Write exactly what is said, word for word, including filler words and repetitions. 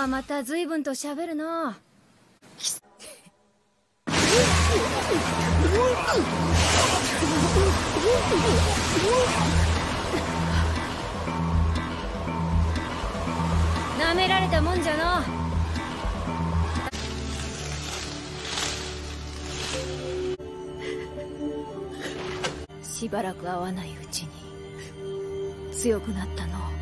はまた随分と喋るな。なめられたもんじゃのう。しばらく会わないうちに強くなったの。